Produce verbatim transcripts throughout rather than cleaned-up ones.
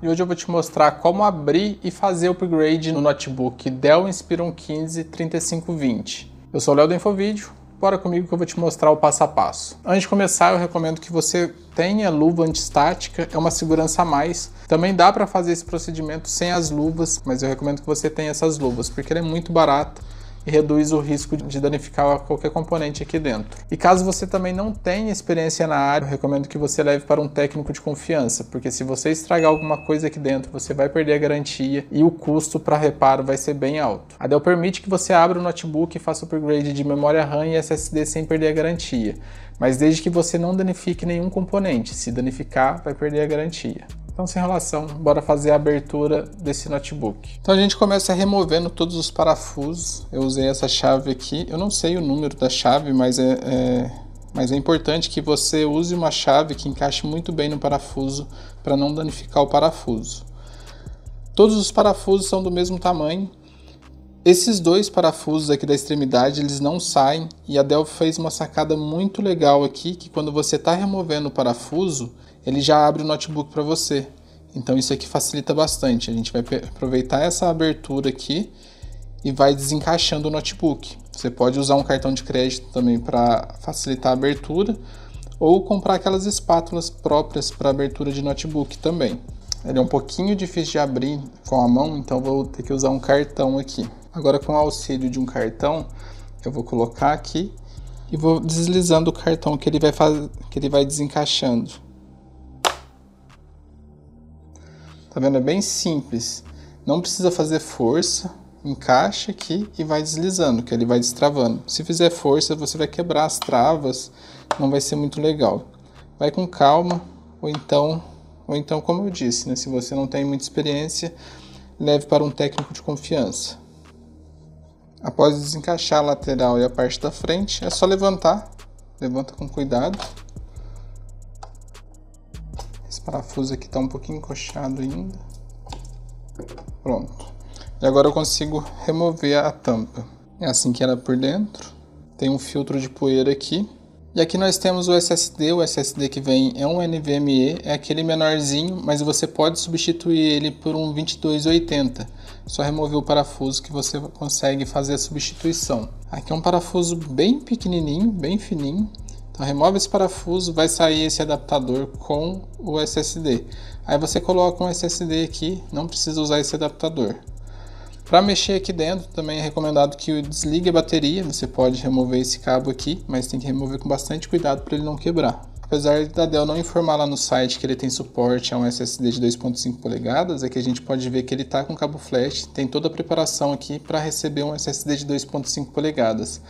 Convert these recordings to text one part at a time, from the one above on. E hoje eu vou te mostrar como abrir e fazer upgrade no notebook Dell Inspiron quinze trinta e cinco vinte. Eu sou o Leo do Infovídeo, bora comigo que eu vou te mostrar o passo a passo. Antes de começar, eu recomendo que você tenha luva antistática, é uma segurança a mais. Também dá para fazer esse procedimento sem as luvas, mas eu recomendo que você tenha essas luvas, porque ela é muito barata e reduz o risco de danificar qualquer componente aqui dentro. E caso você também não tenha experiência na área, eu recomendo que você leve para um técnico de confiança, porque se você estragar alguma coisa aqui dentro, você vai perder a garantia e o custo para reparo vai ser bem alto. A Dell permite que você abra o notebook e faça upgrade de memória RAM e S S D sem perder a garantia, mas desde que você não danifique nenhum componente. Se danificar, vai perder a garantia. Então, sem relação, bora fazer a abertura desse notebook. Então a gente começa removendo todos os parafusos. Eu usei essa chave aqui, eu não sei o número da chave, mas é, é, mas é importante que você use uma chave que encaixe muito bem no parafuso para não danificar o parafuso. Todos os parafusos são do mesmo tamanho. Esses dois parafusos aqui da extremidade, eles não saem, e a Dell fez uma sacada muito legal aqui, que quando você está removendo o parafuso, ele já abre o notebook para você. Então isso aqui facilita bastante. A gente vai aproveitar essa abertura aqui e vai desencaixando o notebook. Você pode usar um cartão de crédito também para facilitar a abertura, ou comprar aquelas espátulas próprias para abertura de notebook também. Ele é um pouquinho difícil de abrir com a mão, então vou ter que usar um cartão aqui. Agora, com o auxílio de um cartão, eu vou colocar aqui e vou deslizando o cartão que ele vai, faz... que ele vai desencaixando. Tá vendo? É bem simples. Não precisa fazer força. Encaixa aqui e vai deslizando, que ele vai destravando. Se fizer força, você vai quebrar as travas. Não vai ser muito legal. Vai com calma, ou então, ou então como eu disse, né? Se você não tem muita experiência, leve para um técnico de confiança. Após desencaixar a lateral e a parte da frente, é só levantar. Levanta com cuidado. Esse parafuso aqui está um pouquinho encoxado ainda. Pronto. E agora eu consigo remover a tampa. É assim que era por dentro. Tem um filtro de poeira aqui. E aqui nós temos o S S D. O S S D que vem é um N V M E, é aquele menorzinho, mas você pode substituir ele por um vinte e dois oitenta. Só remover o parafuso que você consegue fazer a substituição. Aqui é um parafuso bem pequenininho, bem fininho. Então remove esse parafuso, vai sair esse adaptador com o S S D. Aí você coloca um S S D aqui, não precisa usar esse adaptador. Para mexer aqui dentro, também é recomendado que desligue a bateria. Você pode remover esse cabo aqui, mas tem que remover com bastante cuidado para ele não quebrar. Apesar da Dell não informar lá no site que ele tem suporte a um S S D de dois ponto cinco polegadas, é que a gente pode ver que ele está com cabo flash, tem toda a preparação aqui para receber um S S D de dois ponto cinco polegadas.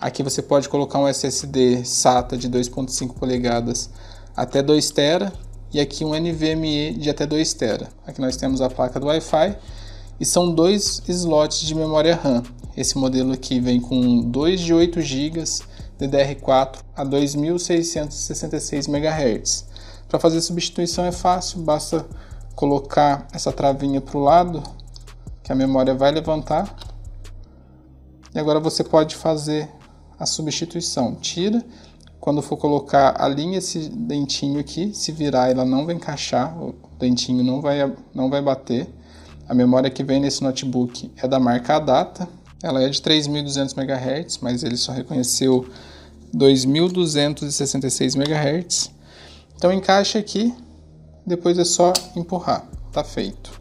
Aqui você pode colocar um S S D SATA de dois ponto cinco polegadas até dois terabytes e aqui um N V M E de até dois terabytes. Aqui nós temos a placa do Wi-Fi. E são dois slots de memória RAM. Esse modelo aqui vem com dois de oito gigas, D D R quatro a dois mil seiscentos e sessenta e seis megahertz. Para fazer a substituição é fácil, basta colocar essa travinha para o lado, que a memória vai levantar. E agora você pode fazer a substituição. Tira, quando for colocar, alinha esse dentinho aqui, se virar ela não vai encaixar, o dentinho não vai, não vai bater. A memória que vem nesse notebook é da marca Adata, ela é de três mil e duzentos megahertz, mas ele só reconheceu dois mil duzentos e sessenta e seis megahertz. Então encaixa aqui, depois é só empurrar, tá feito.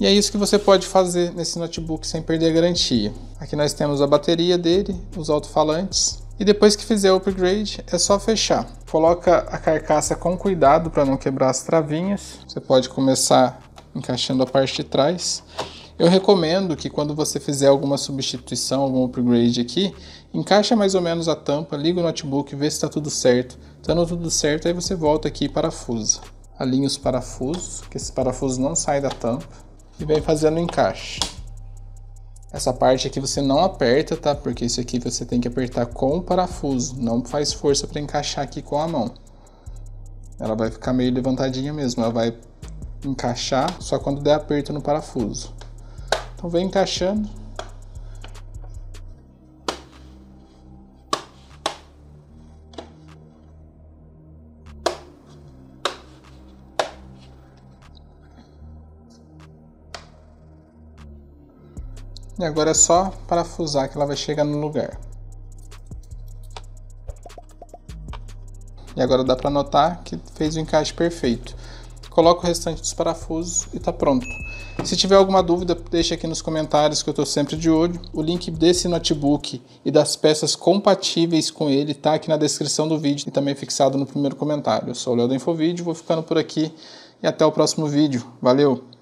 E é isso que você pode fazer nesse notebook sem perder a garantia. Aqui nós temos a bateria dele, os alto-falantes. E depois que fizer o upgrade, é só fechar. Coloca a carcaça com cuidado para não quebrar as travinhas. Você pode começar encaixando a parte de trás. Eu recomendo que quando você fizer alguma substituição, algum upgrade aqui, encaixa mais ou menos a tampa, liga o notebook, vê se está tudo certo. Estando tudo certo, aí você volta aqui e parafusa. Alinha os parafusos, que esse parafuso não sai da tampa, e vem fazendo o encaixe. Essa parte aqui você não aperta, tá? Porque isso aqui você tem que apertar com o parafuso, não faz força para encaixar aqui com a mão. Ela vai ficar meio levantadinha mesmo, ela vai encaixar só quando der aperto no parafuso. Então vem encaixando. E agora é só parafusar que ela vai chegar no lugar. E agora dá para notar que fez o encaixe perfeito. Coloca o restante dos parafusos e está pronto. Se tiver alguma dúvida, deixa aqui nos comentários que eu estou sempre de olho. O link desse notebook e das peças compatíveis com ele está aqui na descrição do vídeo e também fixado no primeiro comentário. Eu sou o Leo do Infovídeo, vou ficando por aqui e até o próximo vídeo. Valeu!